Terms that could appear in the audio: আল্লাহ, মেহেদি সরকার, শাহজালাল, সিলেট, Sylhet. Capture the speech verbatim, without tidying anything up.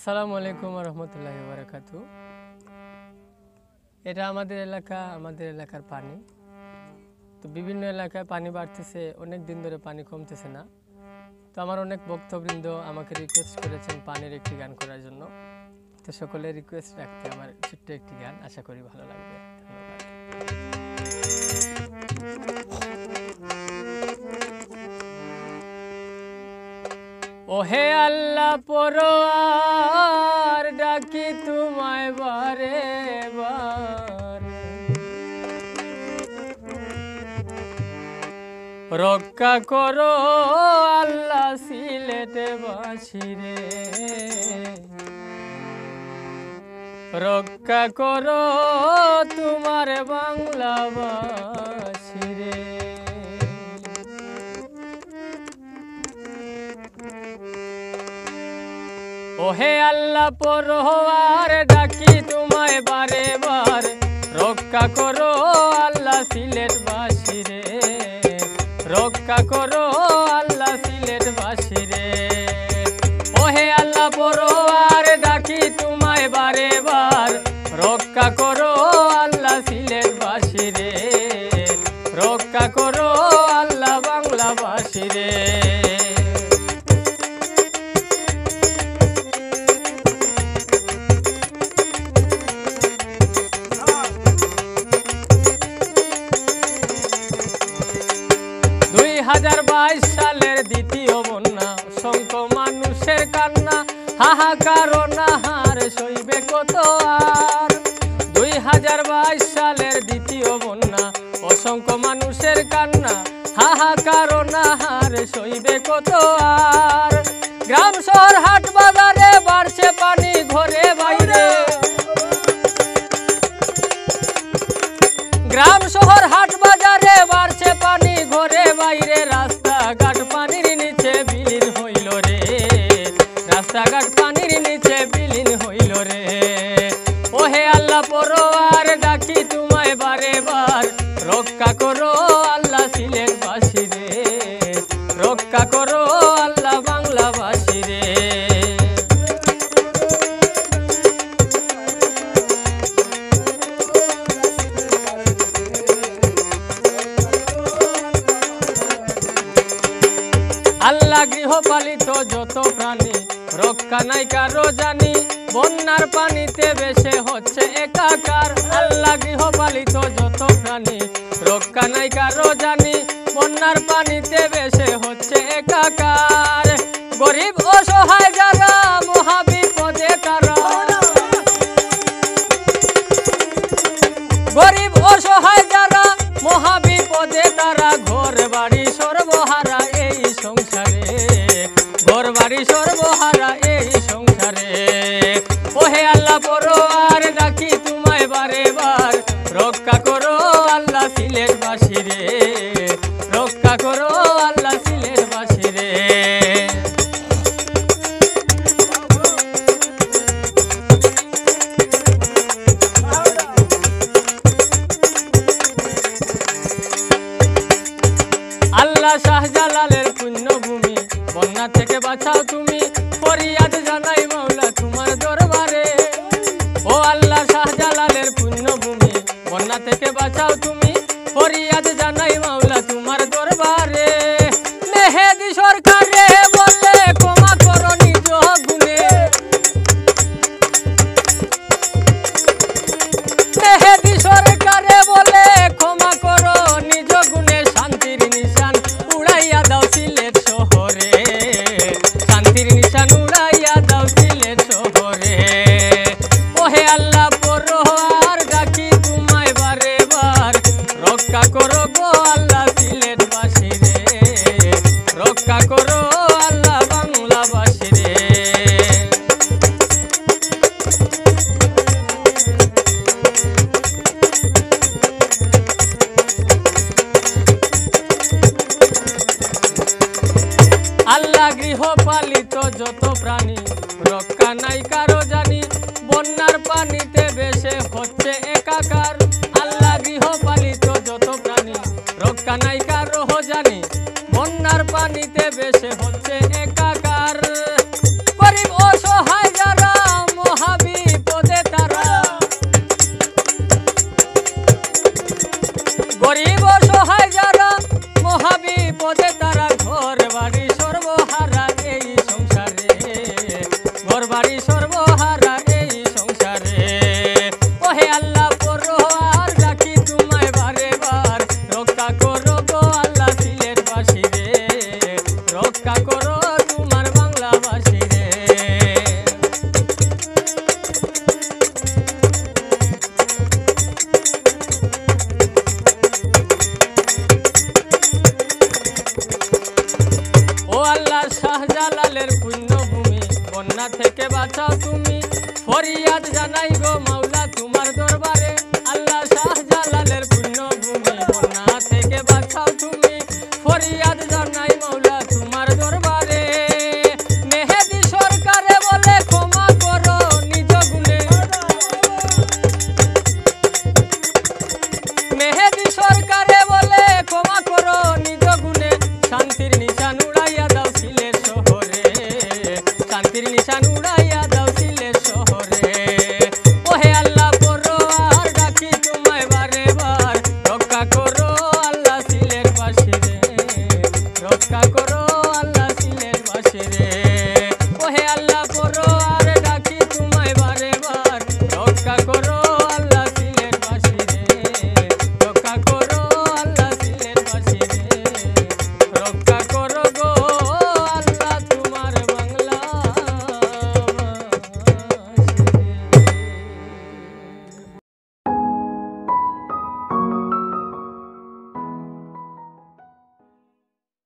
আসসালামুয়ালাইকুম রহমতুল্লাহি ওয়া বারাকাতু। এটা আমাদের এলাকা, আমাদের এলাকার পানি তো বিভিন্ন এলাকায় পানি বাড়তেছে, অনেক দিন ধরে পানি কমতেছে না। তো আমার অনেক ভক্তবৃন্দ আমাকে রিকোয়েস্ট করেছেন পানির একটি গান করার জন্য। তো সকলের রিকোয়েস্ট রাখতে আমার ছোট্ট একটি গান, আশা করি ভালো লাগবে। ओहे अल्लाह परवार डाकी तुम्हारे बारे बारे रक्षा करो अल्लाह सिलेटे बासी रे, रक्षा करो तुम्हारे बांग्ला बासी रे। ओहे अल्लाह परवार डाकी तुम्हारे बारे बारे रक्षा करो अल्लाह सिलेट बासी रे, रक्षा करो अल्लाह सिलेट बासी रे। ओहे अल्लाह परवार डाकी तुम्हारे बारे बार रक्षा करो अल्लाह सिलेट बासी रे, रक्षा करो अल्लाह बांग्ला बासी रे। দুই হাজার বাইশ সালের দ্বিতীয় বন্যা, অসংখ্য মানুষের কান্না, হাহাকার অনাহার সইবে কত আর। দুই হাজার বাইশ সালের দ্বিতীয় বন্যা, অসংখ্য মানুষের কান্না, হাহাকার অনাহার সইবে কত আর। গ্রাম শহর হাট বাজারে বাড়ছে পানি ঘরে বাইরে, গ্রাম শহর হাট বাজারে বাড়ছে পানি ঘরে বাইরে। রাস্তাঘাট পানির নিচে বিলীন হইল রে, রাস্তাঘাট পানির নিচে বিলীন হইল রে। ওহে আল্লাহ পরওয়ার ডাকি তোমায় বারে বার রক্ষা করো আল্লাহ সিলেট বাসী রে, রক্ষা করো আল্লাহ বাংলা বাসী রে। আল্লাহ গৃহপালিত যত প্রাণী রক্ষা নাই কারো জানি, বন্যার পানিতে বেশে হচ্ছে একাকার। আল্লাহ গৃহপালিত যত প্রাণী রক্ষা নাই কারো জানি, বন্যার পানিতে বেশে হচ্ছে একাকার। গরিব অসহায় যারা মহাবিপদে তারা, গরিব অসহায় যারা মহাবিপদে তারা, ঘর বাড়ি সর্বহারা এই সংসারে, ঘর বাড়ি সর্বহারা এই সংসারে। ওহে আল্লাহ পরওয়ার ডাকি তোমায় বারে বার রক্ষা করো আল্লাহ সিলেট বাসী রে, রক্ষা করো আল্লাহ সিলেট বাসী রে। আল্লাহ শাহজালালের পুণ্যভূমি বন্যা থেকে বাঁচাও তুমি, ফরিয়াদ জানাই মাওলা তোমার দরবারে। ও আল্লাহ শাহজালালের পুণ্যভূমি বন্যা থেকে বাঁচাও তুমি, ফরিয়াদ জানাই মাওলা তোমার দরবারে। মেহেদি সরকারে বলে ক্ষমা করো নিজ গুণে, মেহেদি সরকারে বলে ক্ষমা করো নিজ গুণে। শান্তির নিশান উড়াইয়া দাও সিলেট শহরে, শান্তির নিশান উড়াইয়া দাও সিলেট শহরে। ওহে আল্লাহ পরওয়ার ডাকি তোমায় বারে বার রক্ষা করো গো আল্লাহ সিলেট বাসী রে, রক্ষা করো আল্লাহ বাংলা বাসী রে। আল্লাহ গৃহপালিত যত প্রাণী রক্ষা নাই কারো জানি, বন্যার পানিতে বেশে হচ্ছে একাকার। আল্লাহ গৃহপালিত যত প্রাণী রক্ষা নাই কারো জানি, বন্যার পানিতে বেশে হচ্ছে একাকার। গরিব অসহায় যারা गरीब असहाय যারা মহাবিপদে তারা ঘর বাড়ি সর্বহারা এই সংসারে ঘর বাড়ি সর্বহারা এই সংসারে ওহে আল্লাহ করো আর ডাকি তোমায় বারে বার রক্ষা করো গো আল্লাহ সিলেট বাসী রে রক্ষা করো তোমার বাংলা বাসী রে শাহজালালের পুণ্যভূমি বন্যা থেকে বাঁচাও তুমি ফরিয়াদ জানাই গো মাওলা তুমি।